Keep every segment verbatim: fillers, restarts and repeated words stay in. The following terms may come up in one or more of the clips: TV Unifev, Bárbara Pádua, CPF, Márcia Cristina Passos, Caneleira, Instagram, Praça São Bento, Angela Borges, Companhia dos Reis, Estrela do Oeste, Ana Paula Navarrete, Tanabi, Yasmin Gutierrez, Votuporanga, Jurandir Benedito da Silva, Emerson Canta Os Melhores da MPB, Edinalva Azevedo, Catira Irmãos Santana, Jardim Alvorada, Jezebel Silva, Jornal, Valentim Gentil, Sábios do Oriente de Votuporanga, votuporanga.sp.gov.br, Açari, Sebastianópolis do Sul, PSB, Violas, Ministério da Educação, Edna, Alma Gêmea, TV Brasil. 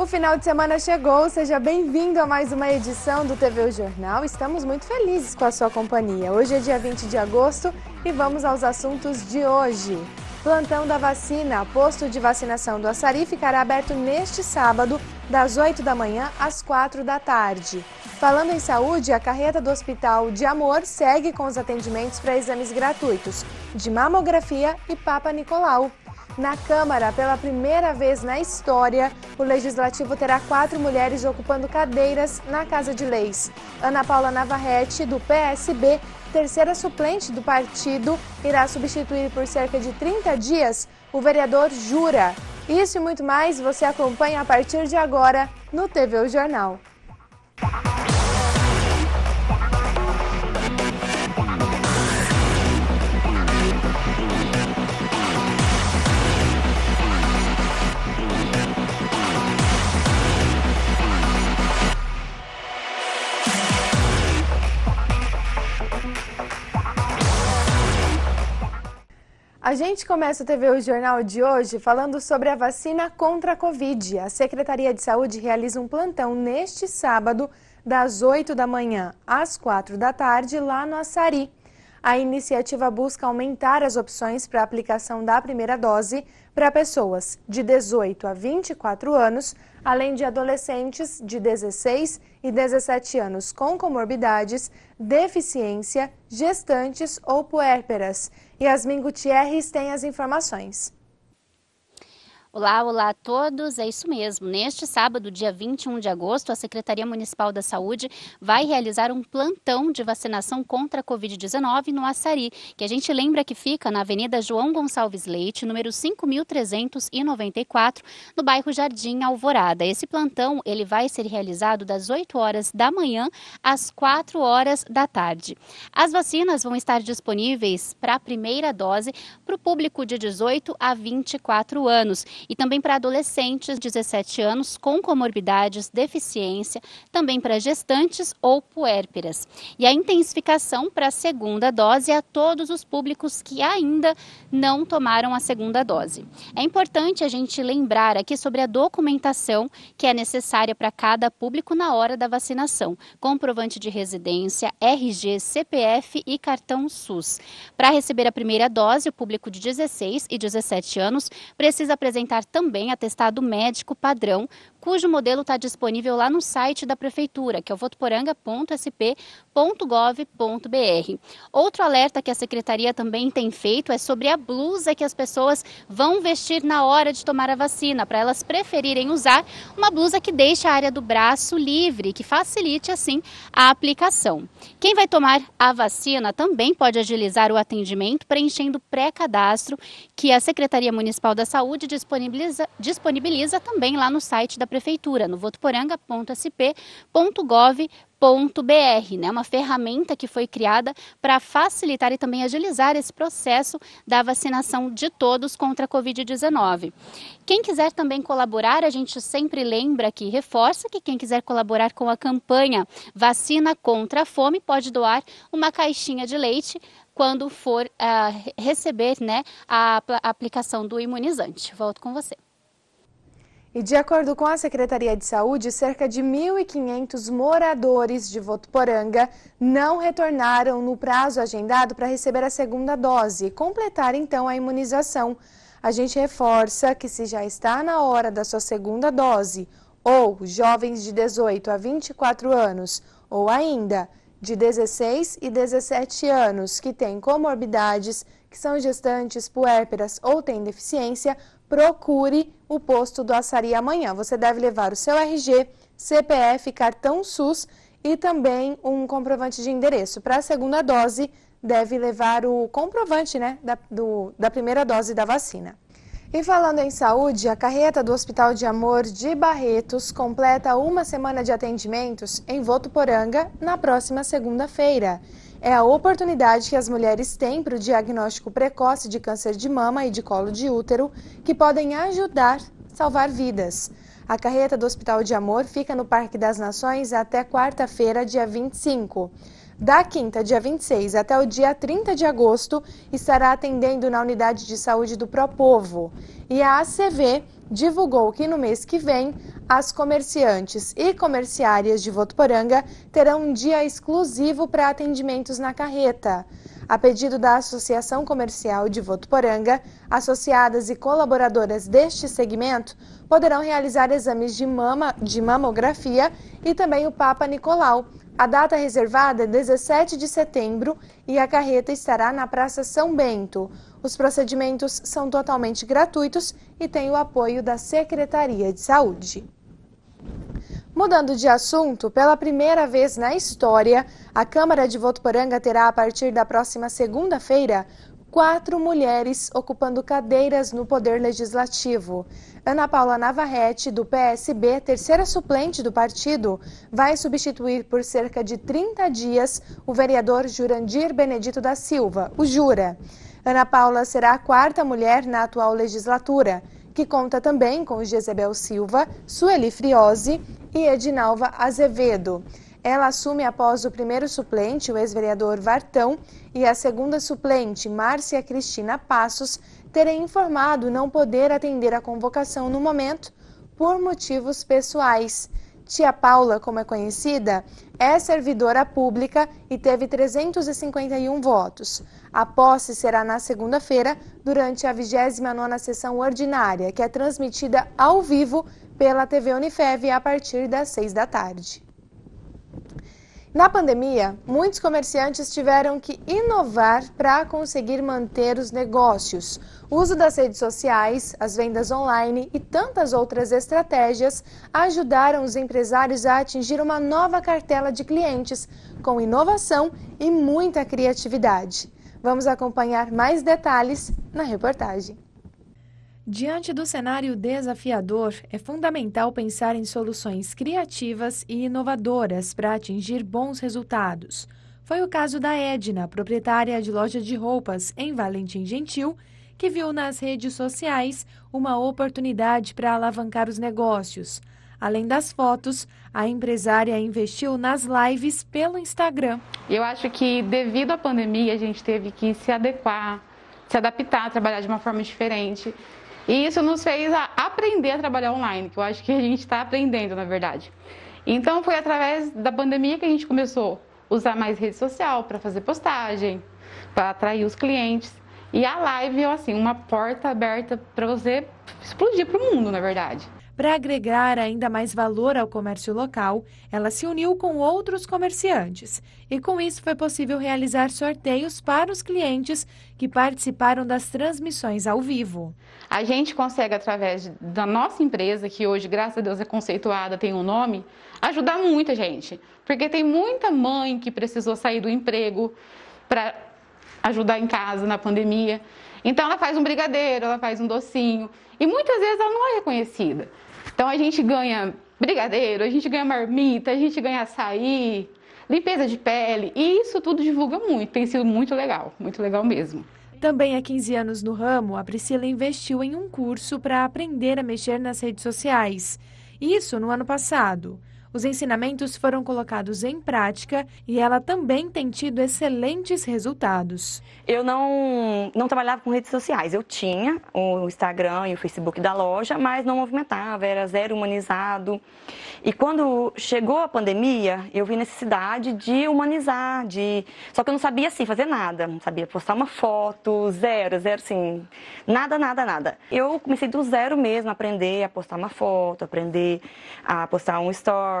O final de semana chegou, seja bem-vindo a mais uma edição do T V U Jornal. Estamos muito felizes com a sua companhia. Hoje é dia vinte de agosto e vamos aos assuntos de hoje. Plantão da vacina. Posto de vacinação do Açari ficará aberto neste sábado, das oito da manhã às quatro da tarde. Falando em saúde, a carreta do Hospital de Amor segue com os atendimentos para exames gratuitos de mamografia e Papa Nicolau. Na Câmara, pela primeira vez na história, o Legislativo terá quatro mulheres ocupando cadeiras na Casa de Leis. Ana Paula Navarrete, do P S B, terceira suplente do partido, irá substituir por cerca de trinta dias o vereador Jura. Isso e muito mais você acompanha a partir de agora no T V U Jornal. A gente começa o T V U Jornal de hoje falando sobre a vacina contra a Covid. A Secretaria de Saúde realiza um plantão neste sábado, das oito da manhã às quatro da tarde, lá no Açari. A iniciativa busca aumentar as opções para a aplicação da primeira dose para pessoas de dezoito a vinte e quatro anos, além de adolescentes de dezesseis e dezessete anos com comorbidades, deficiência, gestantes ou puérperas. Yasmin Gutierrez tem as informações. Olá, olá a todos, é isso mesmo. Neste sábado, dia vinte e um de agosto, a Secretaria Municipal da Saúde vai realizar um plantão de vacinação contra a Covid dezenove no Açari, que a gente lembra que fica na Avenida João Gonçalves Leite, número cinco mil trezentos e noventa e quatro, no bairro Jardim Alvorada. Esse plantão ele vai ser realizado das oito horas da manhã às quatro horas da tarde. As vacinas vão estar disponíveis para a primeira dose para o público de dezoito a vinte e quatro anos. E também para adolescentes de dezessete anos com comorbidades, deficiência, também para gestantes ou puérperas. E a intensificação para a segunda dose a todos os públicos que ainda não tomaram a segunda dose. É importante a gente lembrar aqui sobre a documentação que é necessária para cada público na hora da vacinação. Comprovante de residência, R G, C P F e cartão SUS. Para receber a primeira dose, o público de dezesseis e dezessete anos precisa apresentar também atestado médico padrão, cujo modelo está disponível lá no site da Prefeitura, que é o votuporanga ponto s p ponto gov ponto b r. Outro alerta que a Secretaria também tem feito é sobre a blusa que as pessoas vão vestir na hora de tomar a vacina, para elas preferirem usar uma blusa que deixe a área do braço livre, que facilite assim a aplicação. Quem vai tomar a vacina também pode agilizar o atendimento preenchendo o pré-cadastro que a Secretaria Municipal da Saúde disponibiliza, disponibiliza também lá no site da Prefeitura, no votuporanga ponto s p ponto gov ponto b r, né? Uma ferramenta que foi criada para facilitar e também agilizar esse processo da vacinação de todos contra a Covid dezenove. Quem quiser também colaborar, a gente sempre lembra aqui, reforça que quem quiser colaborar com a campanha Vacina contra a Fome pode doar uma caixinha de leite quando for uh, receber, né, a, a aplicação do imunizante. Volto com você. E de acordo com a Secretaria de Saúde, cerca de mil e quinhentos moradores de Votuporanga não retornaram no prazo agendado para receber a segunda dose e completar então a imunização. A gente reforça que se já está na hora da sua segunda dose, ou jovens de dezoito a vinte e quatro anos, ou ainda de dezesseis e dezessete anos que têm comorbidades, que são gestantes, puérperas ou têm deficiência, procure o posto do Açari amanhã. Você deve levar o seu R G, C P F, cartão SUS e também um comprovante de endereço. Para a segunda dose, deve levar o comprovante, né, da, do, da primeira dose da vacina. E falando em saúde, a carreta do Hospital de Amor de Barretos completa uma semana de atendimentos em Votuporanga na próxima segunda-feira. É a oportunidade que as mulheres têm para o diagnóstico precoce de câncer de mama e de colo de útero, que podem ajudar a salvar vidas. A carreta do Hospital de Amor fica no Parque das Nações até quarta-feira, dia vinte e cinco. Da quinta, dia vinte e seis, até o dia trinta de agosto, estará atendendo na Unidade de Saúde do Pró-Povo. E a A C V divulgou que no mês que vem, as comerciantes e comerciárias de Votuporanga terão um dia exclusivo para atendimentos na carreta. A pedido da Associação Comercial de Votuporanga, associadas e colaboradoras deste segmento poderão realizar exames de mama, de mamografia e também o Papa Nicolau. A data reservada é dezessete de setembro e a carreta estará na Praça São Bento. Os procedimentos são totalmente gratuitos e têm o apoio da Secretaria de Saúde. Mudando de assunto, pela primeira vez na história, a Câmara de Votuporanga terá, a partir da próxima segunda-feira, quatro mulheres ocupando cadeiras no Poder Legislativo. Ana Paula Navarrete, do P S B, terceira suplente do partido, vai substituir por cerca de trinta dias o vereador Jurandir Benedito da Silva, o Jura. Ana Paula será a quarta mulher na atual legislatura, que conta também com Jezebel Silva, Sueli Friose e Edinalva Azevedo. Ela assume após o primeiro suplente, o ex-vereador Vartão, e a segunda suplente, Márcia Cristina Passos, terem informado não poder atender a convocação no momento por motivos pessoais. Tia Paula, como é conhecida, é servidora pública e teve trezentos e cinquenta e um votos. A posse será na segunda-feira, durante a vigésima nona sessão ordinária, que é transmitida ao vivo pela T V Unifev a partir das seis da tarde. Na pandemia, muitos comerciantes tiveram que inovar para conseguir manter os negócios. O uso das redes sociais, as vendas online e tantas outras estratégias ajudaram os empresários a atingir uma nova cartela de clientes, com inovação e muita criatividade. Vamos acompanhar mais detalhes na reportagem. Diante do cenário desafiador, é fundamental pensar em soluções criativas e inovadoras para atingir bons resultados. Foi o caso da Edna, proprietária de loja de roupas em Valentim Gentil, que viu nas redes sociais uma oportunidade para alavancar os negócios. Além das fotos, a empresária investiu nas lives pelo Instagram. Eu acho que devido à pandemia a gente teve que se adequar, se adaptar, trabalhar de uma forma diferente. E isso nos fez a aprender a trabalhar online, que eu acho que a gente está aprendendo, na verdade. Então, foi através da pandemia que a gente começou a usar mais rede social para fazer postagem, para atrair os clientes. E a live é, assim, uma porta aberta para você explodir para o mundo, na verdade. Para agregar ainda mais valor ao comércio local, ela se uniu com outros comerciantes. E com isso foi possível realizar sorteios para os clientes que participaram das transmissões ao vivo. A gente consegue, através da nossa empresa, que hoje, graças a Deus, é conceituada, tem um nome, ajudar muita gente. Porque tem muita mãe que precisou sair do emprego para ajudar em casa na pandemia. Então, ela faz um brigadeiro, ela faz um docinho. E muitas vezes ela não é reconhecida. Então, a gente ganha brigadeiro, a gente ganha marmita, a gente ganha açaí, limpeza de pele. E isso tudo divulga muito, tem sido muito legal, muito legal mesmo. Também há quinze anos no ramo, a Priscila investiu em um curso para aprender a mexer nas redes sociais. Isso no ano passado. Os ensinamentos foram colocados em prática e ela também tem tido excelentes resultados. Eu não, não trabalhava com redes sociais. Eu tinha o Instagram e o Facebook da loja, mas não movimentava, era zero humanizado. E quando chegou a pandemia, eu vi necessidade de humanizar, de... só que eu não sabia assim fazer nada. Não sabia postar uma foto, zero, zero assim, nada, nada, nada. Eu comecei do zero mesmo, aprender a postar uma foto, aprender a postar um story.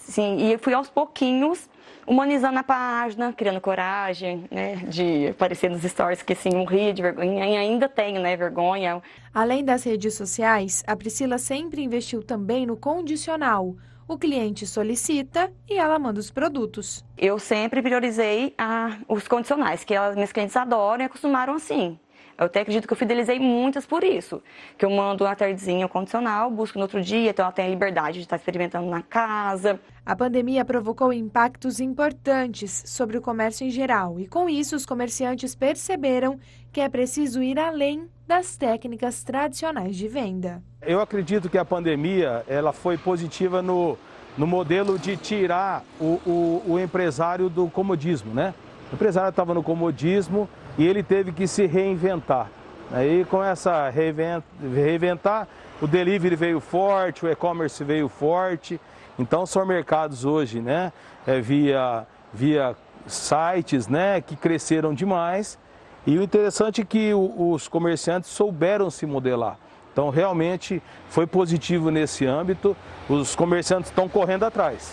Sim, e eu fui aos pouquinhos humanizando a página, criando coragem, né, de aparecer nos stories, que assim, um rio de vergonha, e ainda tenho, né, vergonha. Além das redes sociais, a Priscila sempre investiu também no condicional. O cliente solicita e ela manda os produtos. Eu sempre priorizei a, os condicionais, que as minhas clientes adoram e acostumaram assim. Eu até acredito que eu fidelizei muitas por isso, que eu mando uma tardezinha condicional, busco no outro dia, então ela tem a liberdade de estar experimentando na casa. A pandemia provocou impactos importantes sobre o comércio em geral e com isso os comerciantes perceberam que é preciso ir além das técnicas tradicionais de venda. Eu acredito que a pandemia ela foi positiva no, no modelo de tirar o, o, o empresário do comodismo, né? O empresário estava no comodismo e ele teve que se reinventar. Aí com essa reinventar, o delivery veio forte, o e-commerce veio forte. Então são mercados hoje, né, é via, via sites, né, que cresceram demais. E o interessante é que o, os comerciantes souberam se modelar. Então realmente foi positivo nesse âmbito, os comerciantes estão correndo atrás.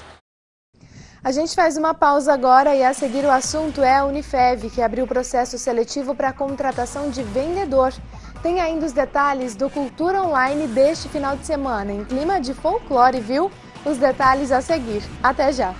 A gente faz uma pausa agora e a seguir o assunto é a Unifev, que abriu o processo seletivo para a contratação de vendedor. Tem ainda os detalhes do Cultura Online deste final de semana, em clima de folclore, viu? Os detalhes a seguir. Até já!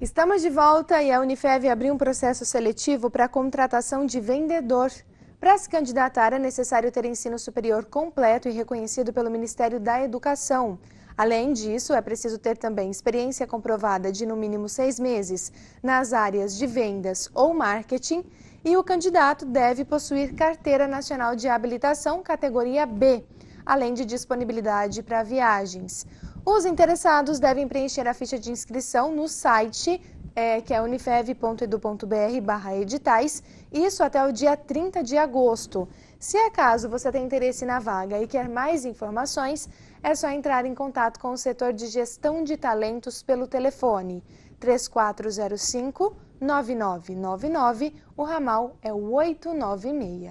Estamos de volta e a Unifev abriu um processo seletivo para a contratação de vendedor. Para se candidatar, é necessário ter ensino superior completo e reconhecido pelo Ministério da Educação. Além disso, é preciso ter também experiência comprovada de no mínimo seis meses nas áreas de vendas ou marketing e o candidato deve possuir Carteira Nacional de Habilitação, categoria B, além de disponibilidade para viagens. Os interessados devem preencher a ficha de inscrição no site, é, que é unifev ponto e d u ponto b r barra editais, isso até o dia trinta de agosto. Se acaso você tem interesse na vaga e quer mais informações, é só entrar em contato com o setor de gestão de talentos pelo telefone três quatro zero cinco, nove nove nove nove, o ramal é o oito nove seis.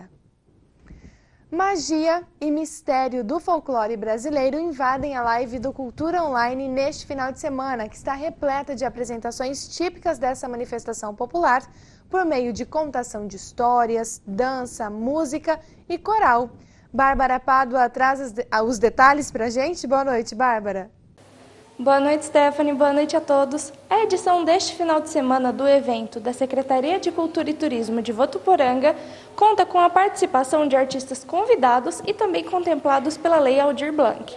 Magia e mistério do folclore brasileiro invadem a live do Cultura Online neste final de semana, que está repleta de apresentações típicas dessa manifestação popular, por meio de contação de histórias, dança, música e coral. Bárbara Pádua traz os detalhes pra gente. Boa noite, Bárbara. Boa noite, Stephanie. Boa noite a todos. A edição deste final de semana do evento da Secretaria de Cultura e Turismo de Votuporanga conta com a participação de artistas convidados e também contemplados pela Lei Aldir Blanc.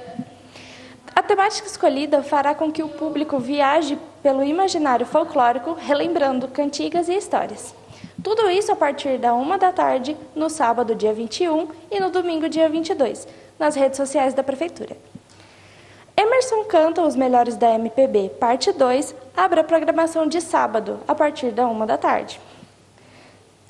A temática escolhida fará com que o público viaje pelo imaginário folclórico, relembrando cantigas e histórias. Tudo isso a partir da uma da tarde, no sábado, dia vinte e um, e no domingo, dia vinte e dois, nas redes sociais da Prefeitura. Emerson Canta Os Melhores da M P B, parte dois, abre a programação de sábado, a partir da uma da tarde.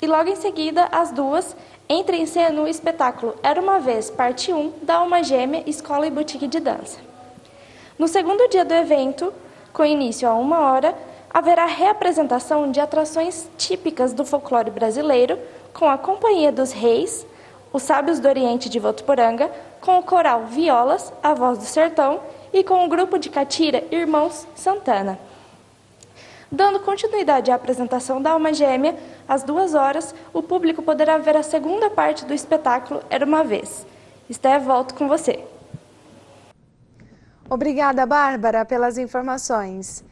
E logo em seguida, às duas, entra em cena o espetáculo Era Uma Vez, parte um, da Alma Gêmea, Escola e Boutique de Dança. No segundo dia do evento, com início a uma hora, haverá reapresentação de atrações típicas do folclore brasileiro, com a Companhia dos Reis, os Sábios do Oriente de Votuporanga, com o coral Violas, a Voz do Sertão, e com o grupo de catira Irmãos Santana. Dando continuidade à apresentação da Alma Gêmea, às duas horas, o público poderá ver a segunda parte do espetáculo Era Uma Vez. Esté, volto com você. Obrigada, Bárbara, pelas informações.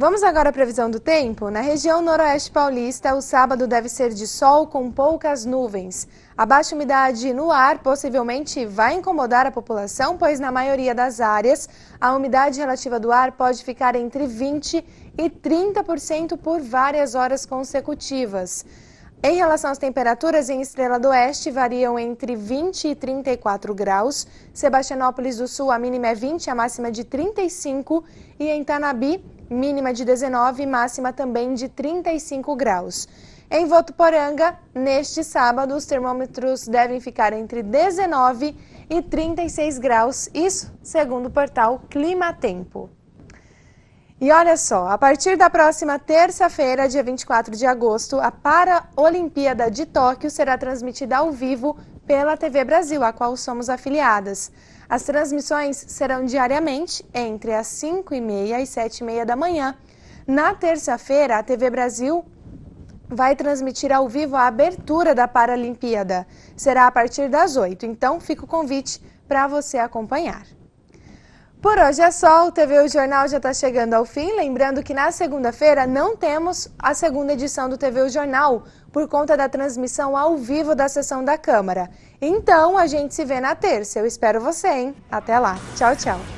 Vamos agora à previsão do tempo? Na região noroeste paulista, o sábado deve ser de sol com poucas nuvens. A baixa umidade no ar possivelmente vai incomodar a população, pois na maioria das áreas a umidade relativa do ar pode ficar entre vinte por cento e trinta por cento por várias horas consecutivas. Em relação às temperaturas, em Estrela do Oeste variam entre vinte e trinta e quatro graus, Sebastianópolis do Sul a mínima é vinte, a máxima de trinta e cinco e em Tanabi mínima de dezenove e máxima também de trinta e cinco graus. Em Votuporanga, neste sábado, os termômetros devem ficar entre dezenove e trinta e seis graus, isso segundo o portal Climatempo. E olha só, a partir da próxima terça-feira, dia vinte e quatro de agosto, a Paralimpíada de Tóquio será transmitida ao vivo pela T V Brasil, a qual somos afiliadas. As transmissões serão diariamente entre as cinco e meia e sete e meia da manhã. Na terça-feira, a T V Brasil vai transmitir ao vivo a abertura da Paralimpíada. Será a partir das oito, então fica o convite para você acompanhar. Por hoje é só, o T V U Jornal já está chegando ao fim. Lembrando que na segunda-feira não temos a segunda edição do T V U Jornal, por conta da transmissão ao vivo da sessão da Câmara. Então, a gente se vê na terça. Eu espero você, hein? Até lá. Tchau, tchau.